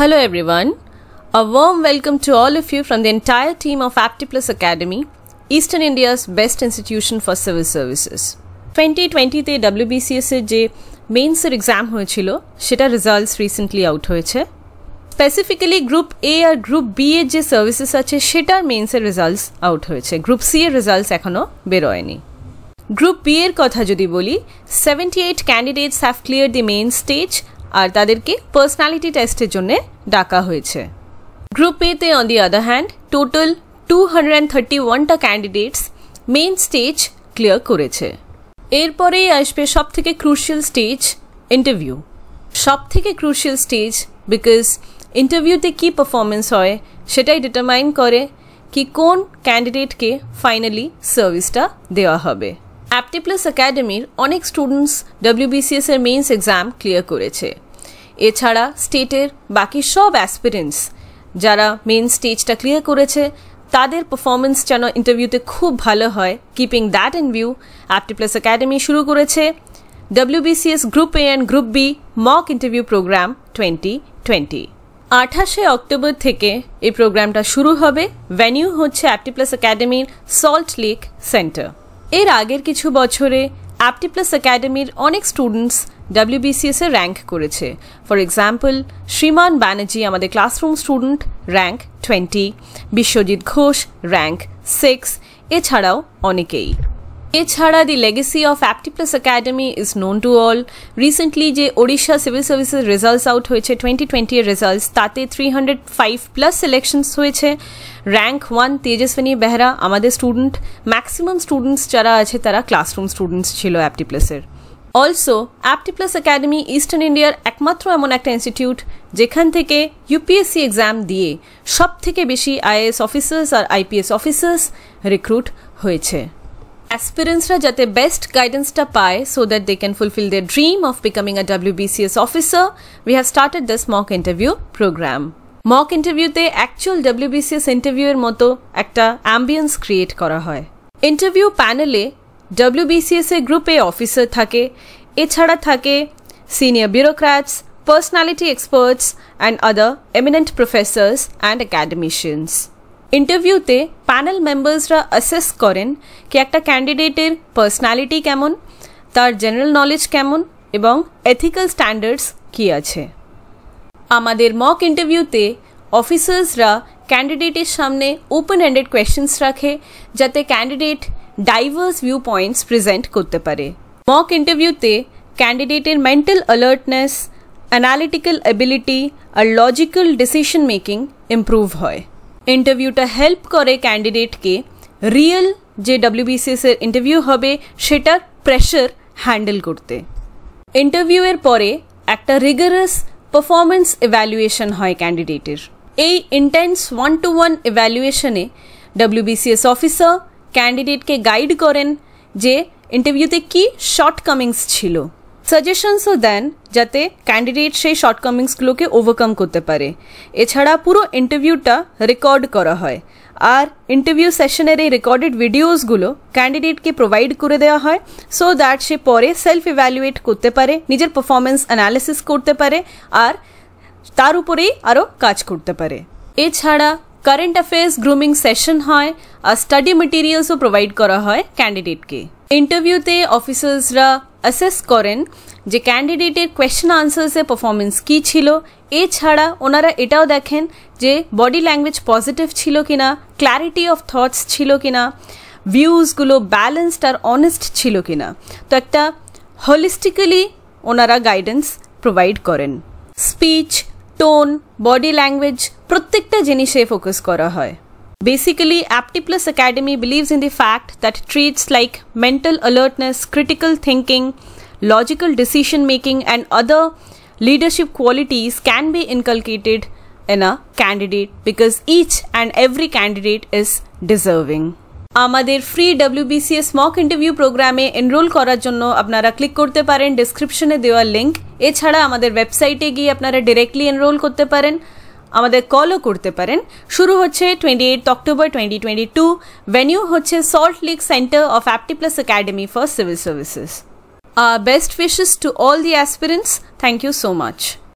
Hello everyone, a warm welcome to all of you from the entire team of APTI PLUS Academy, Eastern India's best institution for civil services. 2020 তে WBCSJ mains এর exam হয়েছিল, সেটা results recently out হয়েছে। Specifically group A R group B এর যে services আছে সেটার mains এর results out হয়েছে। Group C এর results এখনো বের হয়নি। Group B এর কথা যদি বলি, 78 candidates have cleared the main stage আর তাদেরকে personality test এর জন্য ডাকা হয়েছে। Group A তে on the other hand total 231 টা candidates main stage clear করেছে। এরপরেই আসবে সবথেকে crucial stage interview। সবথেকে crucial stage because interview তে কি performance হয় সেটাই determine করে কি কোন candidate কে finally service টা দেওয়া হবে। APTI PLUS Academy অনেক স্টুডেন্টস WBCS এর মেইনস এক্সাম ক্লিয়ার করেছে। এছাড়া স্টেটের বাকি সব অ্যাসপিরেন্টস যারা মেইন স্টেজটা ক্লিয়ার করেছে তাদের পারফরম্যান্স যেন ইন্টারভিউতে খুব ভালো হয় keeping that in view APTI PLUS Academy শুরু করেছে WBCS group A and group B mock interview programme 2020 28 October থেকে এই প্রোগ্রামটা শুরু হবে। ভেন্যু হচ্ছে APTI PLUS Academy Salt Lake centre. এর আগের কিছু বছরে APTI PLUS Academy অনেক স্টুডেন্টস WBCS এ র‍্যাঙ্ক করেছে। ফর এক্সাম্পল শ্রীমান ব্যানার্জি আমাদের classroom student rank 20, Biswajit Ghosh rank 6 এছাড়াও অনেকেই। এছাড়া the legacy of APTI PLUS Academy is known to all. Recently যে Odisha civil services results out হয়েছে 2020 এর রেজাল্টস তাতে 305 প্লাস সিলেকশনস হয়েছে। র‍্যাঙ্ক 1 তেজস্বিনী বেহরা আমাদের স্টুডেন্ট। ম্যাক্সিমাম স্টুডেন্টস যারা আছে তারা ক্লাসরুম স্টুডেন্টস ছিল APTI PLUS এর। Also APTI PLUS Academy eastern ইন্ডিয়ার একমাত্র এমন একটা ইনস্টিটিউট যেখান থেকে UPSC এক্সাম দিয়ে সবথেকে বেশি IAS অফিসারস আর IPS অফিসারস রিক্রুট হয়েছে। Aspirants ra jate best guidance ta paaye so that they can fulfill their dream of becoming a WBCS officer, we have started this mock interview program. Mock interview te actual WBCS interviewer moto ekta ambience create kora hoy. Interview panel e WBCS e group A officer thake, echhara thake senior bureaucrats, personality experts and other eminent professors and academicians. Interview ते panel members रा assess करें कि एक टा कैंडिडेटेर personality केमन, तार general knowledge केमन एवं एथिकल स्टैंडर्ड्स की आछे। आमादेर मॉक इंटरव्यू ते ऑफिसर्स रा कैंडिडेटेर सामने ओपन एंडेड क्वेश्चंस रखे जाते candidate diverse view points present करते पारे। मॉक इंटरव्यू ते कैंडिडेटेर मेंटल अलर्टनेस, एनालिटिकल एबिलिटी और लॉजिकल डिसीजन मेकिंग इम्प्रूव होय। इंटरव्यू टा हेल्प करे कैंडिडेट के रियल जे WBCS এর इंटरव्यू হবে সেটার প্রেসার হ্যান্ডেল করতে। इंटरव्यू এর পরে একটা রিগারাস পারফরম্যান্স ইভালুয়েশন হয় ক্যান্ডিডেটের। এই ইন্টেন্স 1-to-1 ইভালুয়েশনে WBCS অফিসার ক্যান্ডিডেট কে গাইড করেন যে ইন্টারভিউতে কি শর্টকামিংস ছিল, সাজেশনসও দেন যাতে ক্যান্ডিডেট সেই শর্টকামিংসগুলোকে ওভারকাম করতে পারে। এছাড়া পুরো ইন্টারভিউটা রেকর্ড করা হয় আর ইন্টারভিউ সেশনের এই রেকর্ডেড ভিডিওসগুলো ক্যান্ডিডেটকে প্রোভাইড করে দেওয়া হয় সো দ্যাট সে পরে সেলফ ইভ্যালুয়েট করতে পারে, নিজের পারফরম্যান্স অ্যানালিসিস করতে পারে আর তার উপরেই আরও কাজ করতে পারে। এছাড়া কারেন্ট অ্যাফেয়ার্স গ্রুমিং সেশন হয় আর স্টাডি মেটেরিয়ালসও প্রোভাইড করা হয় ক্যান্ডিডেটকে। ইন্টারভিউতে অফিসার্সরা অ্যাসেস করেন যে ক্যান্ডিডেটের কোয়েশ্চন আনসারসে পারফরম্যান্স কী ছিল। এছাড়া ওনারা এটাও দেখেন যে বডি ল্যাঙ্গুয়েজ পজিটিভ ছিল কিনা, ক্ল্যারিটি অফ থটস ছিল কিনা, ভিউজগুলো ব্যালেন্সড আর অনেস্ট ছিল কিনা। তো একটা হোলিস্টিক্যালি ওনারা গাইডেন্স প্রোভাইড করেন। স্পিচ, টোন, বডি ল্যাঙ্গুয়েজ প্রত্যেকটা জিনিসে ফোকাস করা হয়। Basically, APTI PLUS Academy believes in the fact that traits like mental alertness, critical thinking, logical decision making and other leadership qualities can be inculcated in a candidate because each and every candidate is deserving. আমাদের free WBCS mock interview প্রোগ্রামে enrol করার জন্য আপনারা click করতে পারেন ডেসক্রিপশনে দেওয়া link. এছাড়া আমাদের ওয়েবসাইটে গিয়ে আপনারা ডাইরেক্টলি এনরোল করতে পারেন, আমাদের কলও করতে পারেন। শুরু হচ্ছে 28 অক্টোবর 2022। ভেন্যু হচ্ছে Salt Lake centre of APTI PLUS Academy for civil services. Our best wishes to all the aspirants. Thank you so much.